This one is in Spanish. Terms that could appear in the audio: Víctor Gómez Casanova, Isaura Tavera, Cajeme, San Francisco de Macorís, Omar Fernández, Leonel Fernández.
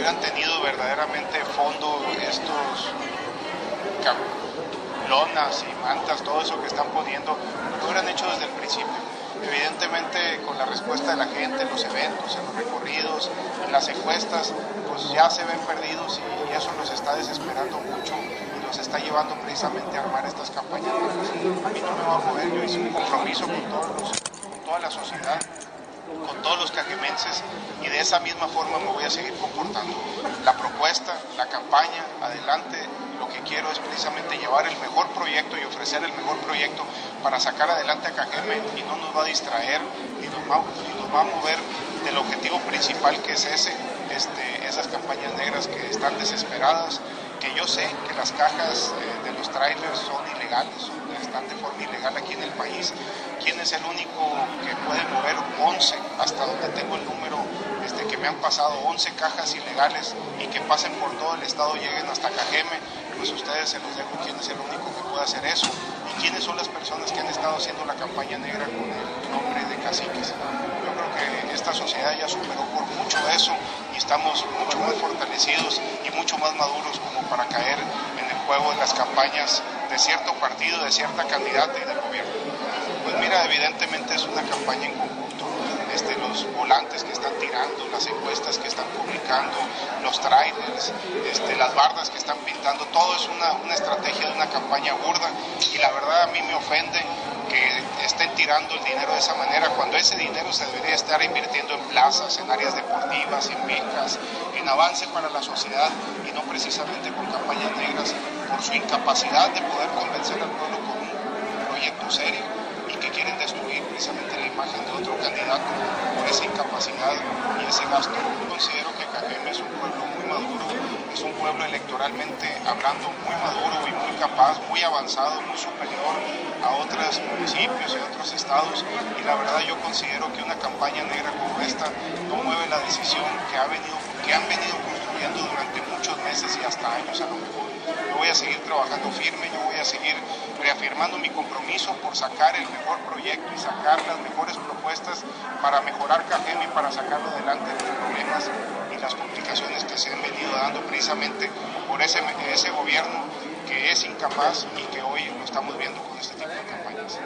hubieran tenido verdaderamente fondo estos lonas y mantas, todo eso que están poniendo, lo hubieran hecho desde el principio. Evidentemente, con la respuesta de la gente en los eventos, en los recorridos, en las encuestas, pues ya se ven perdidos y eso los está desesperando mucho y los está llevando precisamente a armar estas campañas. A mí no me va a mover, yo hice un compromiso con toda la sociedad, con todos los cajemenses, y de esa misma forma me voy a seguir comportando. La propuesta, la campaña, adelante. Lo que quiero es precisamente llevar el mejor proyecto y ofrecer el mejor proyecto para sacar adelante a Cajeme, y no nos va a distraer ni nos va a mover del objetivo principal, que es esas campañas negras que están desesperadas, que yo sé que las cajas de los trailers son ilegales, están de forma ilegal aquí en el país. ¿Quién es el único que puede mover 11, hasta donde tengo el número, que me han pasado 11 cajas ilegales y que pasen por todo el estado, lleguen hasta Cajeme? Pues ustedes se los dejo, quién es el único que puede hacer eso y quiénes son las personas que han estado haciendo la campaña negra con el nombre de caciques. Yo creo que esta sociedad ya superó por mucho eso y estamos mucho más fortalecidos y mucho más maduros como para caer en el juego de las campañas de cierto partido, de cierta candidata y del gobierno. Pues mira, evidentemente es una campaña en conjunto. Los volantes que están tirando, las encuestas que están publicando, los trailers, las bardas que están pintando, todo es una estrategia de una campaña burda, y la verdad a mí me ofende que estén tirando el dinero de esa manera, cuando ese dinero se debería estar invirtiendo en plazas, en áreas deportivas, en becas, en avance para la sociedad, y no precisamente con campañas negras, por su incapacidad de poder convencer al pueblo con un proyecto serio, y que quieren destruir precisamente la imagen de otro candidato por esa incapacidad y ese gasto. Yo considero que Cajeme es un pueblo muy maduro, es un pueblo electoralmente hablando muy maduro y muy capaz, muy avanzado, muy superior a otros municipios y otros estados, y la verdad yo considero que una campaña negra como esta no mueve la decisión que han venido construyendo durante muchos meses y hasta años a lo mejor. Yo voy a seguir trabajando firme, yo voy a seguir reafirmando mi compromiso por sacar el mejor proyecto y sacar las mejores propuestas para mejorar Cajeme y para sacarlo adelante de los problemas y las complicaciones que se han venido dando precisamente por ese gobierno que es incapaz y que hoy lo estamos viendo con este tipo de campañas.